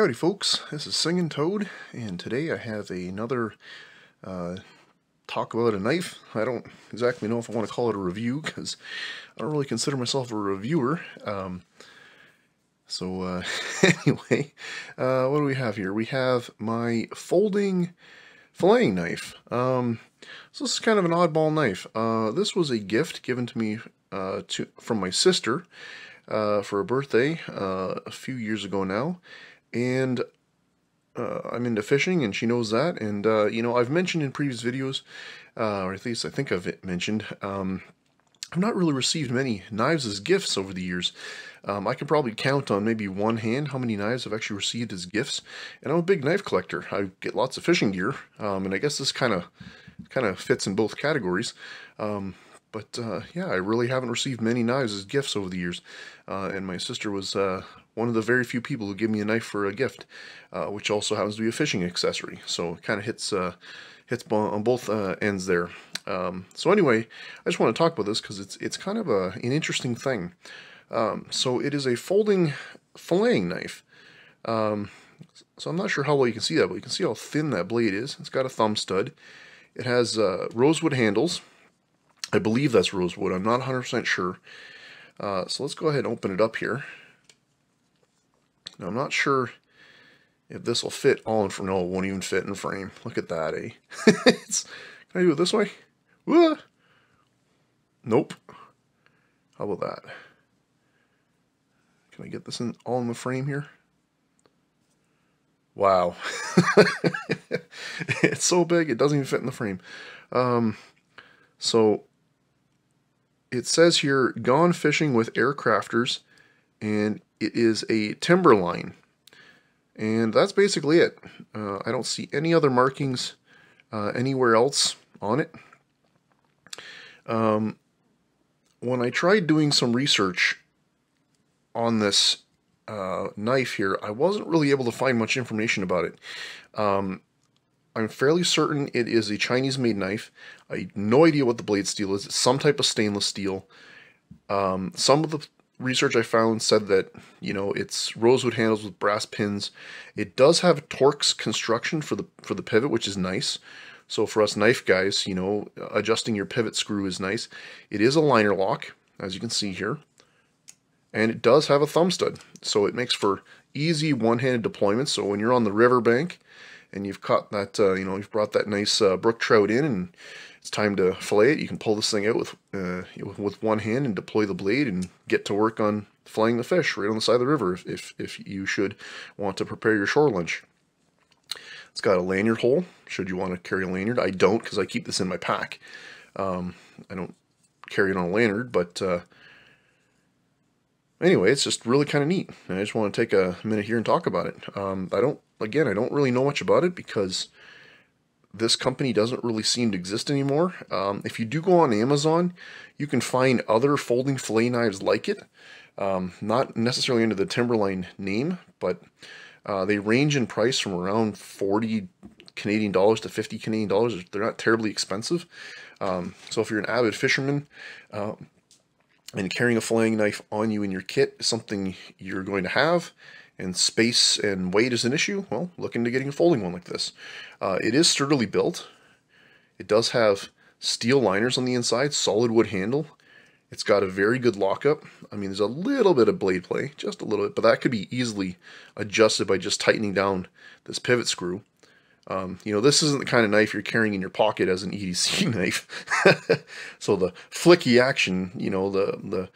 Howdy folks, this is Singing Toad, and today I have another talk about a knife. I don't exactly know if I want to call it a review, because I don't really consider myself a reviewer. Anyway, what do we have here? We have my folding filleting knife. So this is kind of an oddball knife. This was a gift given to me from my sister for a birthday a few years ago now. And I'm into fishing, and she knows that. And you know, I've mentioned in previous videos, or at least I think I've mentioned, I've not really received many knives as gifts over the years. I can probably count on maybe one hand how many knives I've actually received as gifts. And I'm a big knife collector. I get lots of fishing gear, and I guess this kind of fits in both categories. But yeah, I really haven't received many knives as gifts over the years, and my sister was one of the very few people who gave me a knife for a gift, which also happens to be a fishing accessory, so it kind of hits on both ends there. So anyway, I just want to talk about this because it's kind of an interesting thing. So it is a folding filleting knife. So I'm not sure how well you can see that, but you can see how thin that blade is. It's got a thumb stud. It has rosewood handles. I believe that's rosewood. I'm not 100% sure. So let's go ahead and open it up here. Now, I'm not sure if this will fit all in frame. No, it won't even fit in frame. Look at that, eh? Can I do it this way? Whoa. Nope. How about that? Can I get this in all in the frame here? Wow. It's so big, it doesn't even fit in the frame. So it says here, gone fishing with aircrafters, and it is a Timberline, and that's basically it. I don't see any other markings anywhere else on it. When I tried doing some research on this knife here, I wasn't really able to find much information about it. I'm fairly certain it is a Chinese-made knife. I have no idea what the blade steel is. It's some type of stainless steel. Some of the research I found said that, you know, it's rosewood handles with brass pins. It does have Torx construction for the pivot, which is nice. So for us knife guys, you know, adjusting your pivot screw is nice. It is a liner lock, as you can see here. And it does have a thumb stud. So it makes for easy one-handed deployment. So when you're on the riverbank, and you've caught that, you know, you've brought that nice brook trout in, and it's time to fillet it. You can pull this thing out with one hand and deploy the blade and get to work on filleting the fish right on the side of the river if you should want to prepare your shore lunch. It's got a lanyard hole, should you want to carry a lanyard. I don't, because I keep this in my pack. I don't carry it on a lanyard, but anyway, it's just really kind of neat. And I just want to take a minute here and talk about it. Again, I don't really know much about it because this company doesn't really seem to exist anymore. If you do go on Amazon, you can find other folding fillet knives like it. Not necessarily under the Timberline name, but they range in price from around $40 Canadian dollars to $50 Canadian dollars. They're not terribly expensive. So if you're an avid fisherman, and carrying a filleting knife on you in your kit is something you're going to have, and space and weight is an issue, well, look into getting a folding one like this. It is sturdily built. It does have steel liners on the inside, solid wood handle. It's got a very good lockup. I mean, there's a little bit of blade play, just a little bit, but that could be easily adjusted by just tightening down this pivot screw. You know, this isn't the kind of knife you're carrying in your pocket as an EDC knife. So the flicky action, you know, the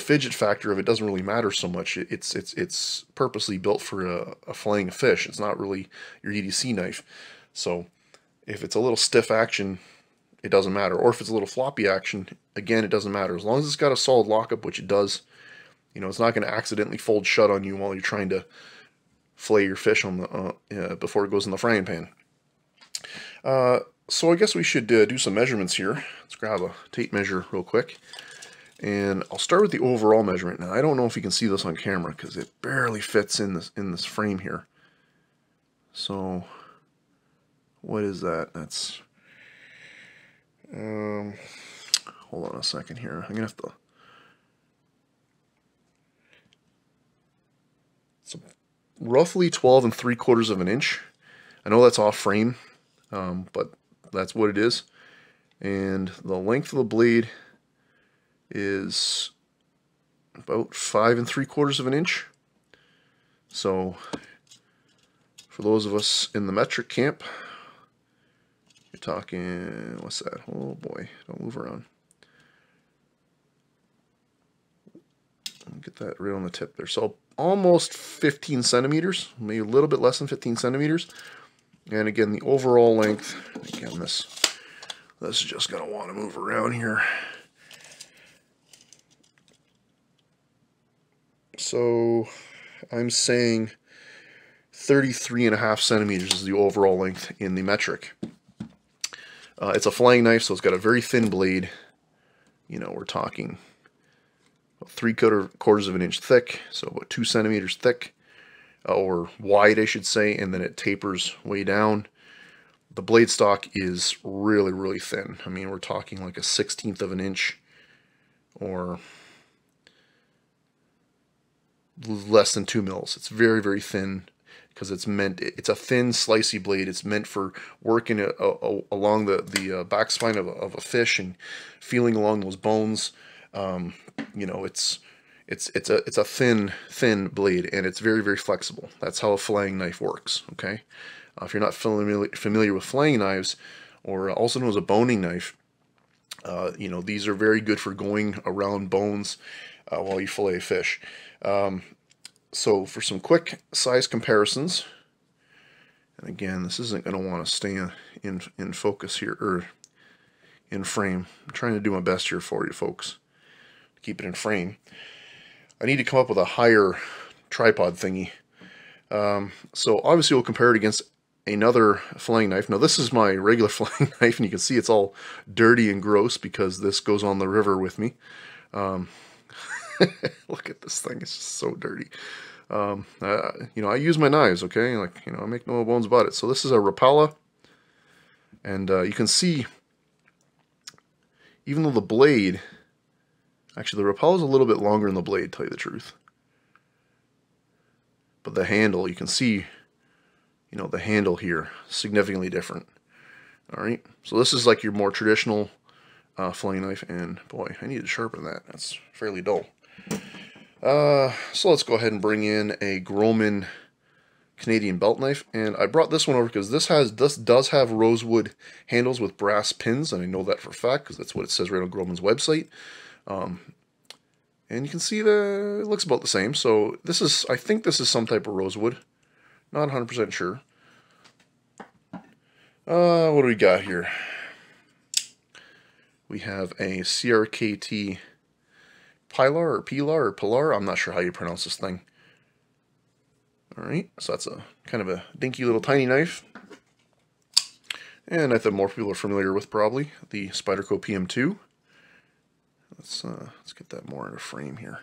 fidget factor of it doesn't really matter so much. It's purposely built for a filleting of fish. It's not really your EDC knife. So if it's a little stiff action, it doesn't matter. Or if it's a little floppy action, again, it doesn't matter. As long as it's got a solid lockup, which it does, you know, it's not going to accidentally fold shut on you while you're trying to fillet your fish on the before it goes in the frying pan. So I guess we should do some measurements here. Let's grab a tape measure real quick, and I'll start with the overall measurement. Now I don't know if you can see this on camera because it barely fits in this frame here. So what is that? That's hold on a second here. I'm gonna have to. It's roughly 12 3/4 of an inch. I know that's off frame, but that's what it is. And the length of the blade is about 5 3/4 of an inch. So for those of us in the metric camp, you're talking, what's that? Oh boy, don't move around. Get that right on the tip there. So almost 15 centimeters, maybe a little bit less than 15 centimeters. And again, the overall length, again, this is just going to want to move around here. So I'm saying 33.5 centimeters is the overall length in the metric. It's a flying knife, so it's got a very thin blade. You know, we're talking 3/4 of an inch thick, so about 2 centimeters thick, or wide, I should say, and then it tapers way down. The blade stock is really, really thin. I mean, we're talking like a 1/16 of an inch, or less than 2 mils. It's very, very thin because it's meant, it's a thin, slicey blade. It's meant for working along the back spine of a fish and feeling along those bones. You know, it's a thin blade, and it's very, very flexible. That's how a flying knife works. Okay, if you're not familiar with flying knives, or also known as a boning knife, you know, these are very good for going around bones while you fillet a fish. So for some quick size comparisons, and again, this isn't going to want to stay in focus here, or in frame. I'm trying to do my best here for you folks. Keep it in frame. I need to come up with a higher tripod thingy. So obviously we'll compare it against another flying knife. Now this is my regular flying knife, and you can see it's all dirty and gross because this goes on the river with me. Look at this thing, it's just so dirty. You know, I use my knives, okay? Like, you know, I make no bones about it. So this is a Rapala, and you can see, even though the blade, actually the Rapala is a little bit longer than the blade, to tell you the truth. But the handle, you can see, you know, the handle here, significantly different. All right, so this is like your more traditional flying knife, and boy, I need to sharpen that. That's fairly dull. So let's go ahead and bring in a Groman Canadian belt knife, and I brought this one over because this does have rosewood handles with brass pins, and I know that for a fact because that's what it says right on Groman's website. And you can see that it looks about the same. So this is, I think this is some type of rosewood, not 100% sure. What do we got here? We have a CRKT Pilar, I'm not sure how you pronounce this thing. Alright, so that's a kind of a dinky little tiny knife. And I think more people are familiar with probably the Spyderco PM2. Let's get that more into frame here.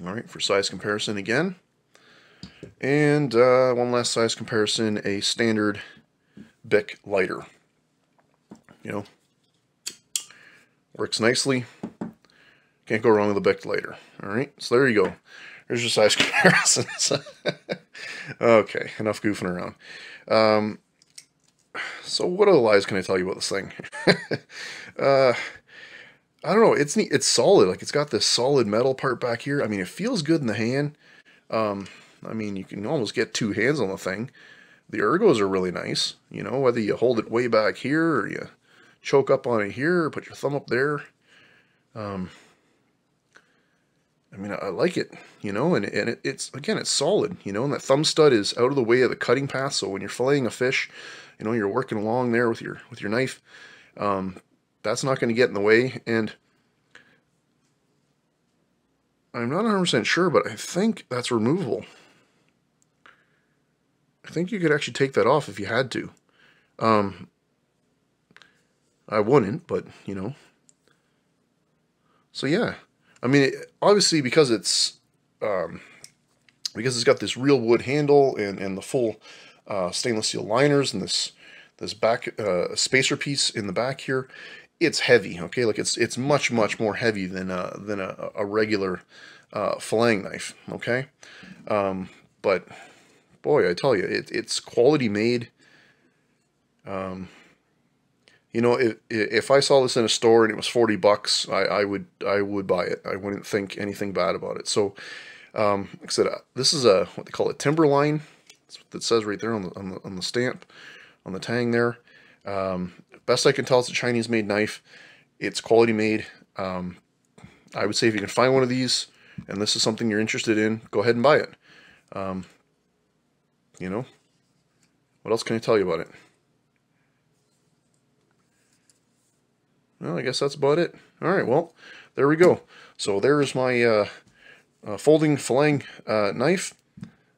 Alright, for size comparison again. And one last size comparison, a standard BIC lighter. You know, works nicely. Can't go wrong with a BIC lighter. All right, so there you go. There's your size comparisons. Okay, enough goofing around. So what other lies can I tell you about this thing? I don't know. It's neat. It's solid. Like, it's got this solid metal part back here. I mean, it feels good in the hand. I mean, you can almost get two hands on the thing. The ergos are really nice. You know, whether you hold it way back here or you choke up on it here or put your thumb up there. I mean, I like it, you know, and it's, again, it's solid, you know, and that thumb stud is out of the way of the cutting path, so when you're filleting a fish, you know, you're working along there with your knife, that's not going to get in the way. And I'm not 100% sure, but I think that's removable. I think you could actually take that off if you had to. I wouldn't, but, you know. So, yeah. I mean, obviously, because it's got this real wood handle and the full stainless steel liners and this back spacer piece in the back here, it's heavy. Okay, like it's much more heavy than a regular filleting knife, okay? But boy, I tell you, it's quality made. You know, if I saw this in a store and it was 40 bucks, I would buy it. I wouldn't think anything bad about it. So, like I said, this is a, what they call a Timberline. That's what it says right there on the stamp, on the tang there. Best I can tell, it's a Chinese-made knife. It's quality made. I would say if you can find one of these, and this is something you're interested in, go ahead and buy it. You know, what else can I tell you about it? Well, I guess that's about it. All right, well, there we go. So there's my folding filleting knife.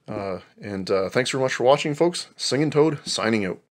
And thanks very much for watching, folks. Singing Toad, signing out.